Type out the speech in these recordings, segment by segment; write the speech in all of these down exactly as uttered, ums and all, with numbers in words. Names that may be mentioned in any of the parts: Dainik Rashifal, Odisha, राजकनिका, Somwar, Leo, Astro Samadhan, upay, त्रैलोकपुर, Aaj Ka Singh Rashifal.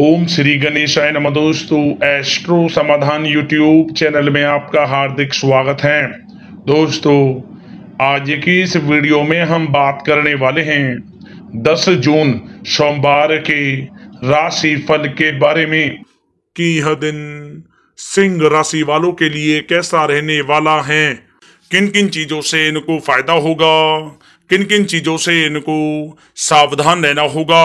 ओम श्री गणेशाय नमः। दोस्तों, एस्ट्रो समाधान यूट्यूब चैनल में आपका हार्दिक स्वागत है। दोस्तों, आज की इस वीडियो में हम बात करने वाले हैं दस जून सोमवार के राशिफल के बारे में कि यह दिन सिंह राशि वालों के लिए कैसा रहने वाला है, किन किन चीजों से इनको फायदा होगा, किन किन चीजों से इनको सावधान रहना होगा,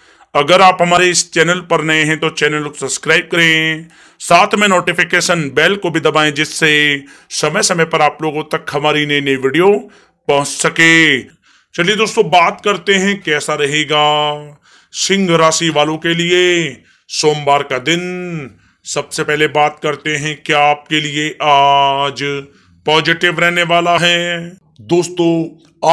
अगर आप हमारे इस चैनल पर नए हैं तो चैनल को सब्सक्राइब करें, साथ में नोटिफिकेशन बेल को भी दबाएं जिससे समय समय पर आप लोगों तक हमारी नई नई वीडियो पहुंच सके। चलिए दोस्तों, बात करते हैं कैसा रहेगा सिंह राशि वालों के लिए सोमवार का दिन। सबसे पहले बात करते हैं क्या आपके लिए आज पॉजिटिव रहने वाला है। दोस्तों,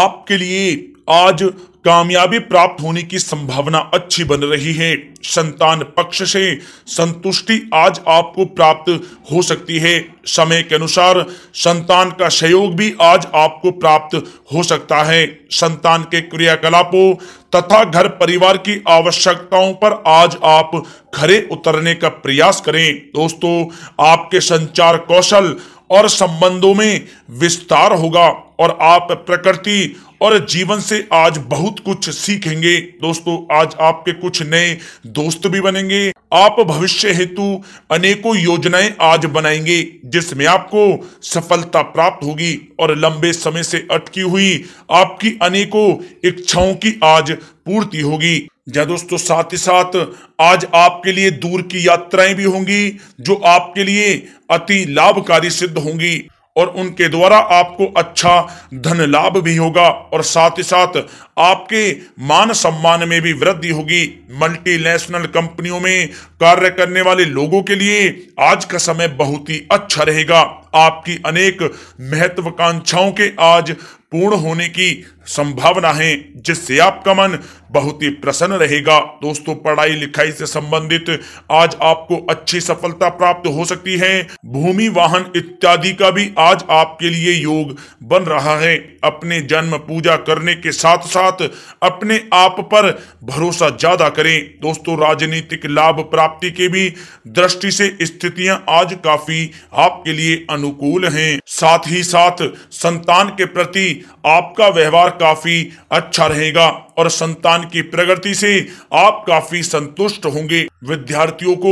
आपके लिए आज कामयाबी प्राप्त होने की संभावना अच्छी बन रही है। संतान पक्ष से संतुष्टि आज आपको प्राप्त हो सकती है। समय के अनुसार संतान का सहयोग भी आज आपको प्राप्त हो सकता है। संतान के क्रियाकलापों तथा घर परिवार की आवश्यकताओं पर आज आप खरे उतरने का प्रयास करें। दोस्तों, आपके संचार कौशल और संबंधों में विस्तार होगा और आप प्रकृति और जीवन से आज बहुत कुछ सीखेंगे। दोस्तों, आज आपके कुछ नए दोस्त भी बनेंगे। आप भविष्य हेतु अनेकों योजनाएं आज बनाएंगे जिसमें आपको सफलता प्राप्त होगी और लंबे समय से अटकी हुई आपकी अनेकों इच्छाओं की आज पूर्ति होगी। या दोस्तों, साथ ही साथ आज आपके लिए दूर की यात्राएं भी होंगी जो आपके लिए अति लाभकारी सिद्ध होंगी और उनके द्वारा आपको अच्छा धन लाभ भी होगा और साथ ही साथ आपके मान सम्मान में भी वृद्धि होगी। मल्टीनेशनल कंपनियों में कार्य करने वाले लोगों के लिए आज का समय बहुत ही अच्छा रहेगा। आपकी अनेक महत्वाकांक्षाओं के आज पूर्ण होने की संभावना है जिससे आपका मन बहुत ही प्रसन्न रहेगा। दोस्तों, पढ़ाई लिखाई से संबंधित आज आपको अच्छी सफलता प्राप्त हो सकती है। भूमि, वाहन इत्यादि का भी आज आपके लिए योग बन रहा है। अपने जन्म पूजा करने के साथ साथ अपने आप पर भरोसा ज्यादा करें। दोस्तों, राजनीतिक लाभ प्राप्ति के भी दृष्टि से स्थितियां आज काफी आपके लिए अनुकूल है। साथ ही साथ संतान के प्रति आपका व्यवहार काफी अच्छा रहेगा और संतान की प्रगति से आप काफी संतुष्ट होंगे। विद्यार्थियों को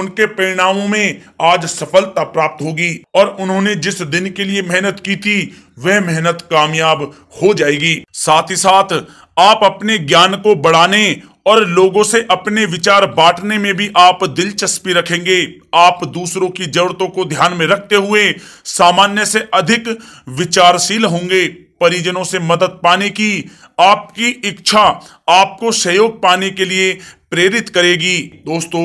उनके परिणामों में आज सफलता प्राप्त होगी और उन्होंने जिस दिन के लिए मेहनत की थी वह मेहनत कामयाब हो जाएगी। साथ ही साथ आप अपने ज्ञान को बढ़ाने और लोगों से अपने विचार बांटने में भी आप दिलचस्पी रखेंगे। आप दूसरों की जरूरतों को ध्यान में रखते हुए सामान्य से अधिक विचारशील होंगे। परिजनों से मदद पाने की आपकी इच्छा आपको सहयोग पाने के लिए प्रेरित करेगी। दोस्तों,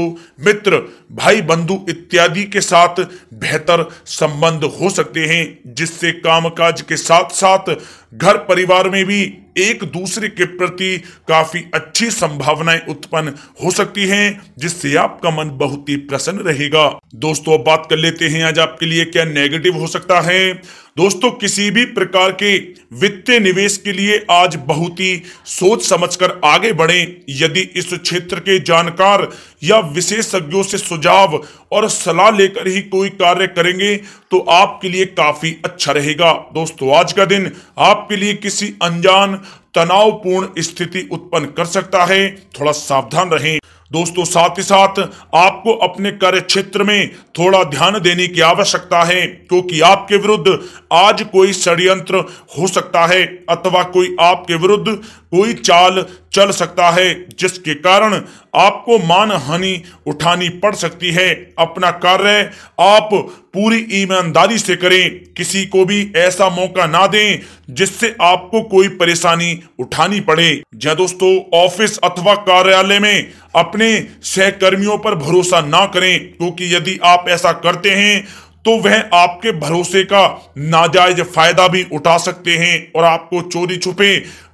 मित्र, भाई, बंधु इत्यादि के साथ बेहतर संबंध हो सकते हैं जिससे कामकाज के साथ साथ घर परिवार में भी एक दूसरे के प्रति काफी अच्छी संभावनाएं उत्पन्न हो सकती हैं जिससे आपका मन बहुत ही प्रसन्न रहेगा। दोस्तों, अब बात कर लेते हैं आज आपके लिए क्या नेगेटिव हो सकता है। दोस्तों, किसी भी प्रकार के वित्तीय निवेश के लिए आज बहुत ही सोच समझकर आगे बढ़ें। यदि इस क्षेत्र के जानकार या विशेषज्ञों से सुझाव और सलाह लेकर ही कोई कार्य करेंगे तो आपके लिए काफी अच्छा रहेगा। दोस्तों, आज का दिन आपके लिए किसी अनजान तनावपूर्ण स्थिति उत्पन्न कर सकता है, थोड़ा सावधान रहें। दोस्तों, साथ ही साथ आपको अपने कार्य क्षेत्र में थोड़ा ध्यान देने की आवश्यकता है क्योंकि आपके विरुद्ध आज कोई षड्यंत्र हो सकता है अथवा कोई आपके विरुद्ध कोई चाल चल सकता है जिसके कारण आपको मानहानि उठानी पड़ सकती है। अपना कार्य आप पूरी ईमानदारी से करें, किसी को भी ऐसा मौका ना दें जिससे आपको कोई परेशानी उठानी पड़े। या दोस्तों, ऑफिस अथवा कार्यालय में अपने सहकर्मियों पर भरोसा ना करें क्योंकि यदि आप ऐसा करते हैं तो वह आपके भरोसे का नाजायज फायदा भी उठा सकते हैं और आपको चोरी छुपे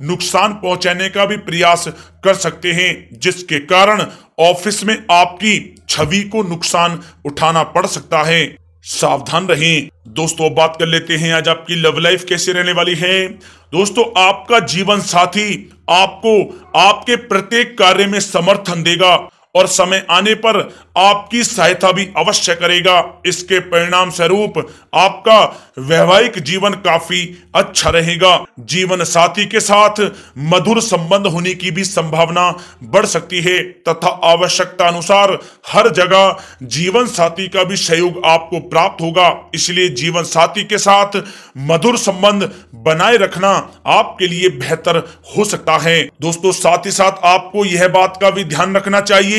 नुकसान पहुंचाने का भी प्रयास कर सकते हैं, जिसके कारण ऑफिस में आपकी छवि को नुकसान उठाना पड़ सकता है। सावधान रहें। दोस्तों, बात कर लेते हैं आज आपकी लव लाइफ कैसे रहने वाली है। दोस्तों, आपका जीवन साथी आपको आपके प्रत्येक कार्य में समर्थन देगा और समय आने पर आपकी सहायता भी अवश्य करेगा। इसके परिणाम स्वरूप आपका वैवाहिक जीवन काफी अच्छा रहेगा। जीवन साथी के साथ मधुर संबंध होने की भी संभावना बढ़ सकती है तथा आवश्यकता अनुसार हर जगह जीवन साथी का भी सहयोग आपको प्राप्त होगा। इसलिए जीवन साथी के साथ मधुर संबंध बनाए रखना आपके लिए बेहतर हो सकता है। दोस्तों, साथ ही साथ आपको यह बात का भी ध्यान रखना चाहिए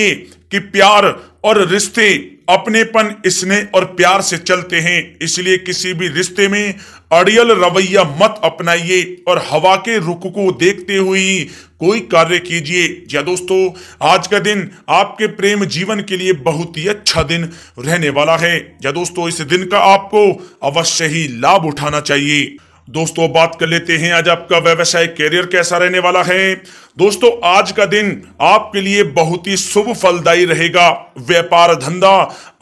कि प्यार और रिश्ते अपनेपन, स्नेह और प्यार से चलते हैं। इसलिए किसी भी रिश्ते में अड़ियल रवैया मत अपनाइए और हवा के रुख को देखते हुए कोई कार्य कीजिए। या दोस्तों, आज का दिन आपके प्रेम जीवन के लिए बहुत ही अच्छा दिन रहने वाला है। या दोस्तों, इस दिन का आपको अवश्य ही लाभ उठाना चाहिए। दोस्तों, बात कर लेते हैं आज आपका व्यवसाय करियर कैसा रहने वाला है। दोस्तों, आज का दिन आपके लिए बहुत ही शुभ फलदायी रहेगा। व्यापार धंधा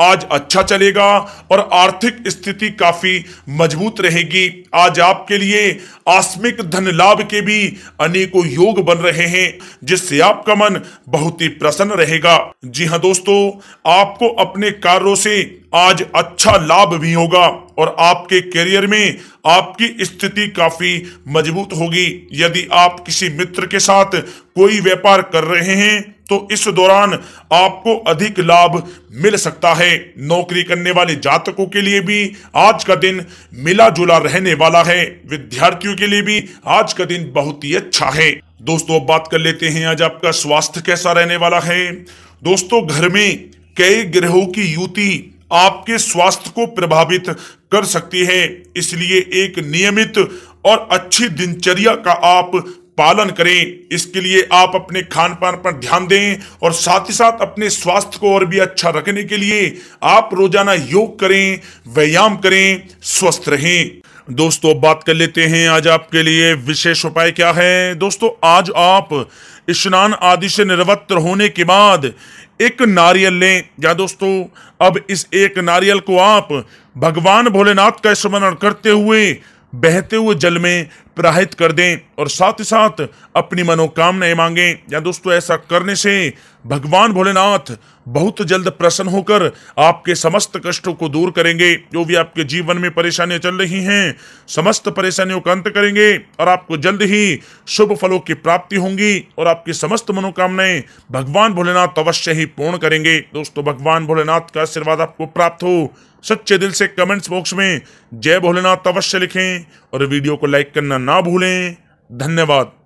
आज अच्छा चलेगा और आर्थिक स्थिति काफी मजबूत रहेगी। आज आपके लिए आकस्मिक धन लाभ के भी अनेकों योग बन रहे हैं, जिससे आपका मन बहुत ही प्रसन्न रहेगा। जी हाँ दोस्तों, आपको अपने कार्यों से आज अच्छा लाभ भी होगा और आपके करियर में आपकी स्थिति काफी मजबूत होगी। यदि आप किसी मित्र के साथ कोई व्यापार कर रहे हैं तो इस दौरान आपको अधिक लाभ मिल सकता है। नौकरी करने वाले जातकों के लिए भी आज का दिन मिला जुला रहने वाला है। विद्यार्थियों के लिए भी आज का दिन बहुत ही अच्छा है। दोस्तों, बात कर लेते हैं आज आपका स्वास्थ्य कैसा रहने वाला है। दोस्तों, घर में कई ग्रहों की युति आपके स्वास्थ्य को प्रभावित कर सकती है। इसलिए एक नियमित और अच्छी दिनचर्या का आप पालन करें। इसके लिए आप अपने खान पान पर ध्यान दें और साथ ही साथ अपने स्वास्थ्य को और भी अच्छा रखने के लिए आप रोजाना योग करें, व्यायाम करें, स्वस्थ रहें। दोस्तों, बात कर लेते हैं आज आपके लिए विशेष उपाय क्या है। दोस्तों, आज आप स्नान आदि से निवृत्त होने के बाद एक नारियल लें। या दोस्तों, अब इस एक नारियल को आप भगवान भोलेनाथ का स्मरण करते हुए बहते हुए जल में प्रवाहित कर दें और साथ ही साथ अपनी मनोकामनाएं मांगें। या दोस्तों, ऐसा करने से भगवान भोलेनाथ बहुत जल्द प्रसन्न होकर आपके समस्त कष्टों को दूर करेंगे। जो भी आपके जीवन में परेशानियां चल रही हैं, समस्त परेशानियों का अंत करेंगे और आपको जल्द ही शुभ फलों की प्राप्ति होंगी और आपकी समस्त मनोकामनाएं भगवान भोलेनाथ अवश्य ही पूर्ण करेंगे। दोस्तों, भगवान भोलेनाथ का आशीर्वाद आपको प्राप्त हो। सच्चे दिल से कमेंट्स बॉक्स में जय भोलेनाथ अवश्य लिखें और वीडियो को लाइक करना ना भूलें। धन्यवाद।